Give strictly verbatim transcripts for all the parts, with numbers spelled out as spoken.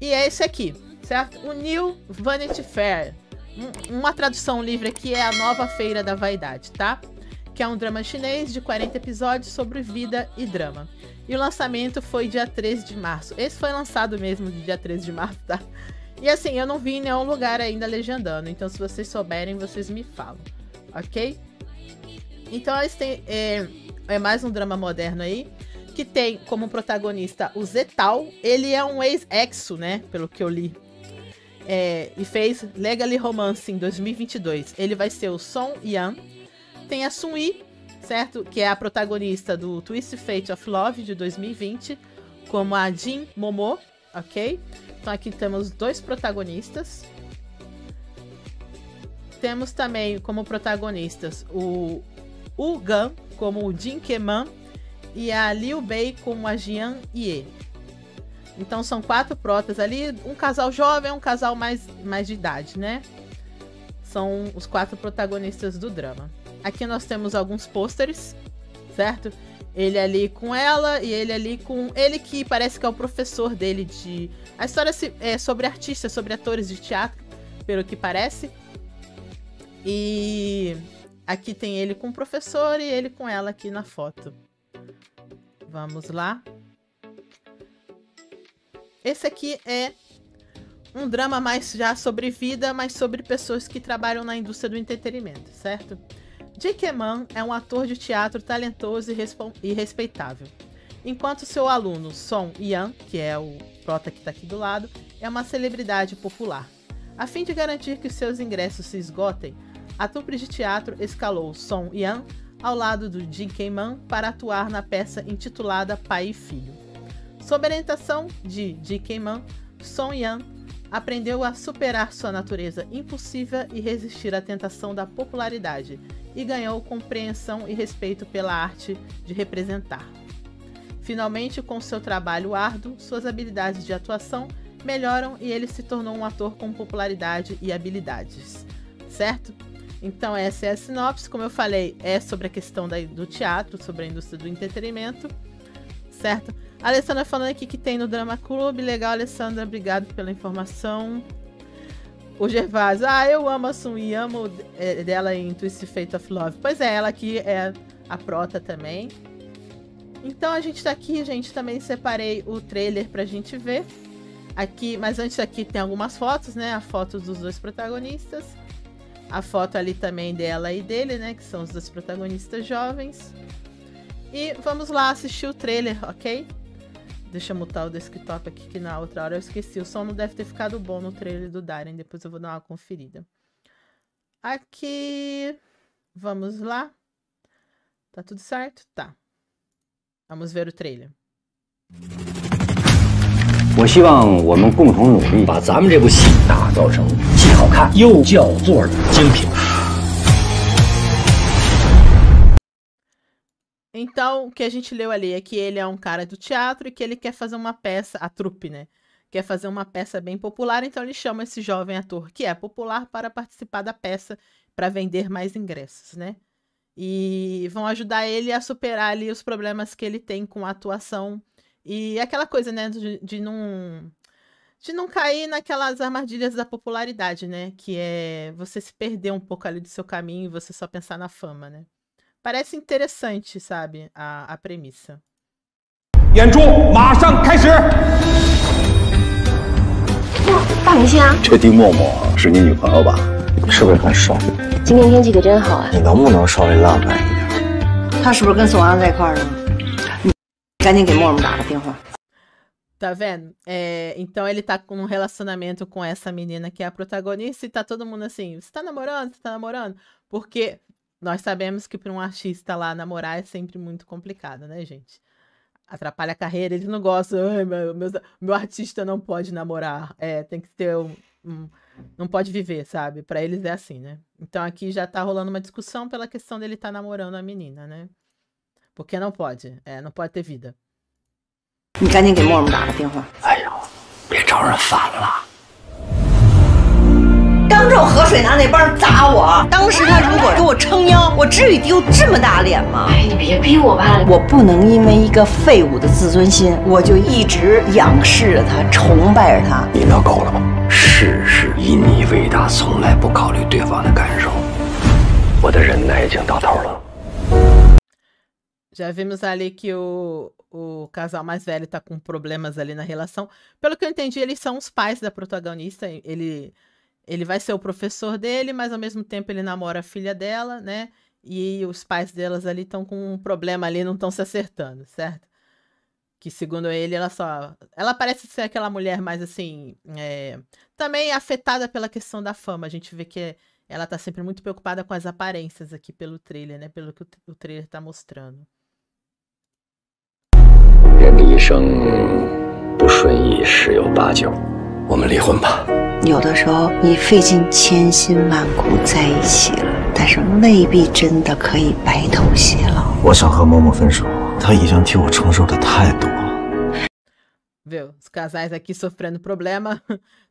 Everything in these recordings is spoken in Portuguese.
E é esse aqui, certo? O New Vanity Fair. Um, uma tradução livre aqui é a Nova Feira da Vaidade, tá? Que é um drama chinês de quarenta episódios sobre vida e drama. E o lançamento foi dia treze de março. Esse foi lançado mesmo dia treze de março, tá? E assim, eu não vi em nenhum lugar ainda legendando. Então, se vocês souberem, vocês me falam, ok? Então, eles têm, é, é mais um drama moderno aí, que tem como protagonista o Zetao. Ele é um ex-exo, né? Pelo que eu li. É, e fez Legally Romance em dois mil e vinte e dois. Ele vai ser o Song Yan. Tem a Sun Yi, certo? Que é a protagonista do Twist Fate of Love de dois mil e vinte, como a Jin Momo, ok? Então aqui temos dois protagonistas. Temos também como protagonistas o Wu Gan, como o Jin Keman, e a Liu Bei, como a Jian Ye. Então são quatro protas ali, um casal jovem, um casal mais, mais de idade, né? São os quatro protagonistas do drama. Aqui nós temos alguns pôsteres, certo? Ele ali com ela e ele ali com... Ele que parece que é o professor dele de... A história é sobre artistas, sobre atores de teatro, pelo que parece. E aqui tem ele com o professor e ele com ela aqui na foto. Vamos lá. Esse aqui é um drama mais já sobre vida, mas sobre pessoas que trabalham na indústria do entretenimento, certo? Jin Keman é um ator de teatro talentoso e, e respeitável, enquanto seu aluno Song Yan, que é o prota que está aqui do lado, é uma celebridade popular. A fim de garantir que seus ingressos se esgotem, a trupe de teatro escalou Song Yan ao lado do Jin Keman para atuar na peça intitulada Pai e Filho. Sob a orientação de Jin Keman, Song Yan aprendeu a superar sua natureza impulsiva e resistir à tentação da popularidade, e ganhou compreensão e respeito pela arte de representar. Finalmente, com seu trabalho árduo, suas habilidades de atuação melhoram e ele se tornou um ator com popularidade e habilidades, certo? Então essa é a sinopse, como eu falei, é sobre a questão da, do teatro, sobre a indústria do entretenimento, certo? A Alessandra falando aqui que tem no Drama Clube, legal, Alessandra, obrigado pela informação. O Gervásio, ah, eu amo a Sun Yi, amo é, dela em Twist Fate of Love. Pois é, ela aqui é a prota também. Então a gente tá aqui, gente, também separei o trailer pra gente ver. Aqui, mas antes aqui tem algumas fotos, né? A foto dos dois protagonistas. A foto ali também dela e dele, né? Que são os dois protagonistas jovens. E vamos lá assistir o trailer, ok? Deixa eu mutar o desktop aqui, que na outra hora eu esqueci. O som não deve ter ficado bom no trailer do Darren. Depois eu vou dar uma conferida. Aqui. Vamos lá. Tá tudo certo? Tá. Vamos ver o trailer. Então, o que a gente leu ali é que ele é um cara do teatro e que ele quer fazer uma peça, a trupe, né? Quer fazer uma peça bem popular, então ele chama esse jovem ator, que é popular, para participar da peça, para vender mais ingressos, né? E vão ajudar ele a superar ali os problemas que ele tem com a atuação e aquela coisa, né, de, de não... de não cair naquelas armadilhas da popularidade, né? Que é você se perder um pouco ali do seu caminho e você só pensar na fama, né? Parece interessante, sabe, a, a premissa. Tá vendo? É, então ele tá com um relacionamento com essa menina que é a protagonista e tá todo mundo assim, você tá namorando? Você tá namorando? Porque... nós sabemos que para um artista lá namorar é sempre muito complicado, né, gente? Atrapalha a carreira, eles não gostam. Meu, meu, meu artista não pode namorar, é, tem que ter um, um, não pode viver, sabe? Para eles é assim, né? Então aqui já tá rolando uma discussão pela questão dele estar tá namorando a menina, né? Porque não pode, é, não pode ter vida. 当众河水拿那帮砸我。当时他如果给我撑腰，我至于丢这么大脸吗？哎，你别逼我吧！我不能因为一个废物的自尊心，我就一直仰视着他，崇拜着他。你闹够了吧？事事以你为大，从来不考虑对方的感受。我的忍耐已经到头了。 Já vimos ali que o, o casal mais velho tá com problemas ali na relação. Pelo que eu entendi, eles são os pais da protagonista. Ele, ele vai ser o professor dele, mas ao mesmo tempo ele namora a filha dela, né? E os pais delas ali estão com um problema ali, não estão se acertando, certo? Que segundo ele, ela só... Ela parece ser aquela mulher mais assim... É, também afetada pela questão da fama. A gente vê que ela tá sempre muito preocupada com as aparências aqui pelo trailer, né? Pelo que o, o trailer tá mostrando. 人的一生不顺意十有八九，我们离婚吧。有的时候你费尽千辛万苦在一起了，但是未必真的可以白头偕老。我想和默默分手，她已经替我承受的太多了。 Viu? Os casais aqui sofrendo problema,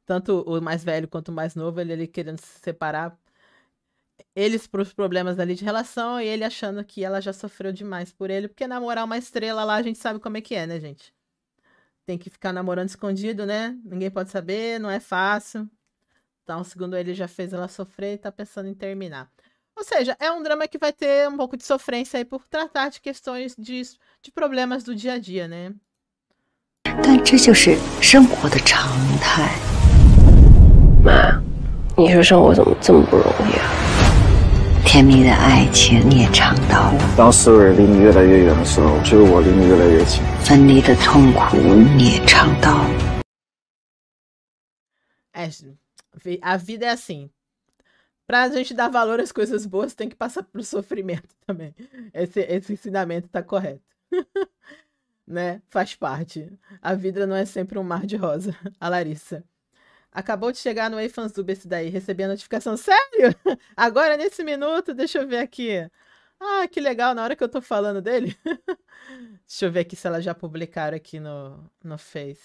tanto o mais velho quanto o mais novo, ele, ele querendo se separar. Eles para os problemas ali de relação e ele achando que ela já sofreu demais por ele, porque namorar uma estrela lá a gente sabe como é que é, né, gente? Tem que ficar namorando escondido, né? Ninguém pode saber, não é fácil. Então, segundo ele, já fez ela sofrer e tá pensando em terminar. Ou seja, é um drama que vai ter um pouco de sofrência aí por tratar de questões de, de problemas do dia a dia, né? Mas 你说生活怎么这么不容易啊？甜蜜的爱情你也尝到了。当所有人离你越来越远的时候，只有我离你越来越近。分离的痛苦你也尝到了。É, a vida é assim. Para a gente dar valor às coisas boas, tem que passar pelo sofrimento também. Esse, esse ensinamento tá correto, né? Faz parte. A vida não é sempre um mar de rosa. A Larissa. Acabou de chegar no eFansub esse daí. Recebi a notificação. Sério? Agora, nesse minuto, deixa eu ver aqui. Ah, que legal, na hora que eu tô falando dele. Deixa eu ver aqui se elas já publicaram aqui no, no Face.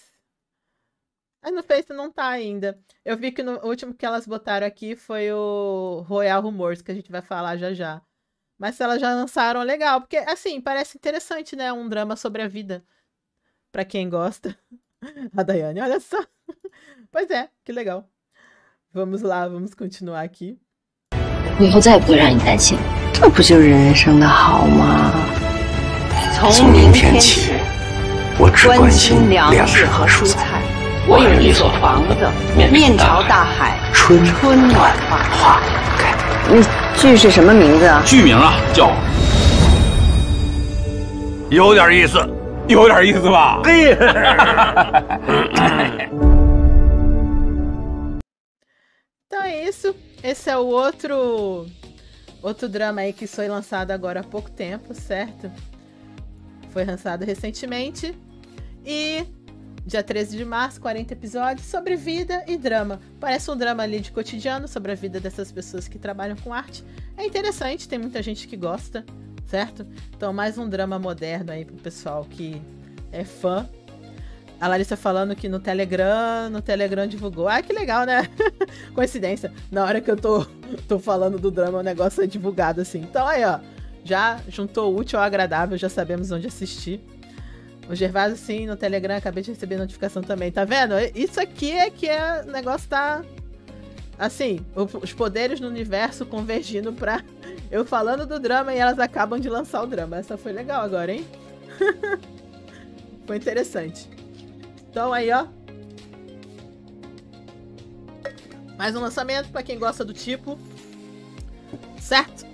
Ah, no Face não tá ainda. Eu vi que no, o último que elas botaram aqui foi o Royal Rumors, que a gente vai falar já já. Mas se elas já lançaram, legal. Porque, assim, parece interessante, né? Um drama sobre a vida. Pra quem gosta. A Daiane, olha só. Pois é, que legal. Vamos lá, vamos continuar aqui. Então é isso, esse é o outro outro drama aí que foi lançado agora há pouco tempo, certo? Foi lançado recentemente e dia treze de março, quarenta episódios sobre vida e drama. Parece um drama ali de cotidiano sobre a vida dessas pessoas que trabalham com arte. É interessante, tem muita gente que gosta, certo? Então mais um drama moderno aí pro pessoal que é fã. A Larissa falando que no Telegram, no Telegram divulgou. Ah, que legal, né? Coincidência. Na hora que eu tô, tô falando do drama, o negócio é divulgado assim. Então aí, ó, já juntou o útil ao agradável, já sabemos onde assistir. O Gervásio, sim, no Telegram, acabei de receber notificação também. Tá vendo? Isso aqui é que é, o negócio tá... Assim, os poderes no universo convergindo pra eu falando do drama e elas acabam de lançar o drama. Essa foi legal agora, hein? Foi interessante. Então aí, ó, mais um lançamento pra quem gosta do tipo, certo?